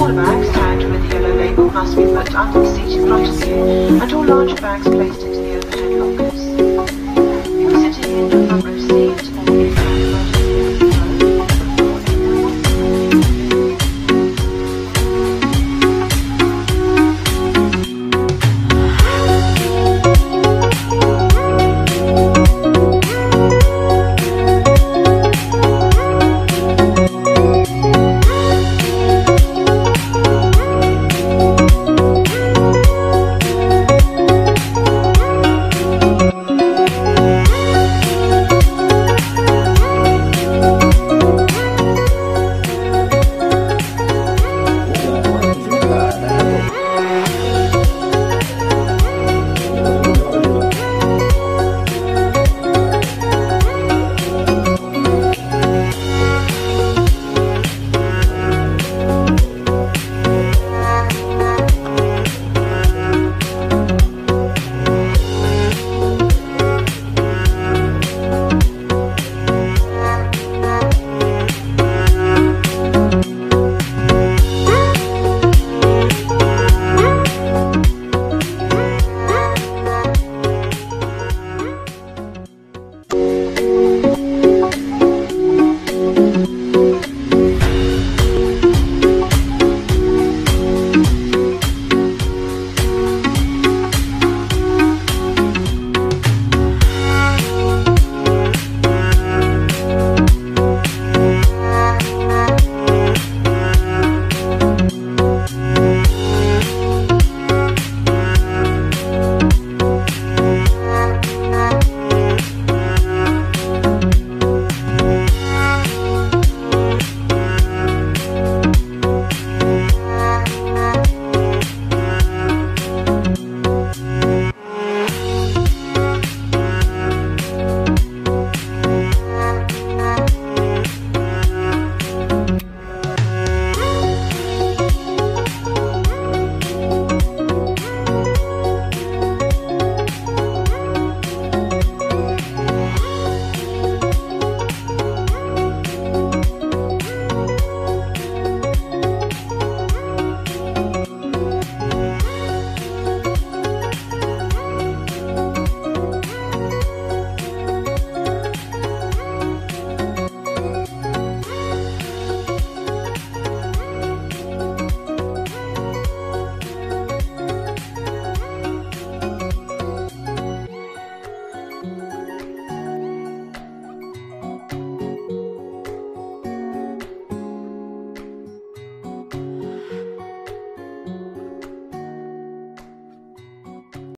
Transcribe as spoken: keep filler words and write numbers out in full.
All bags tagged with the yellow label must be put under the seat in front of you, and all large bags placed into the overhead lockers. You're sitting in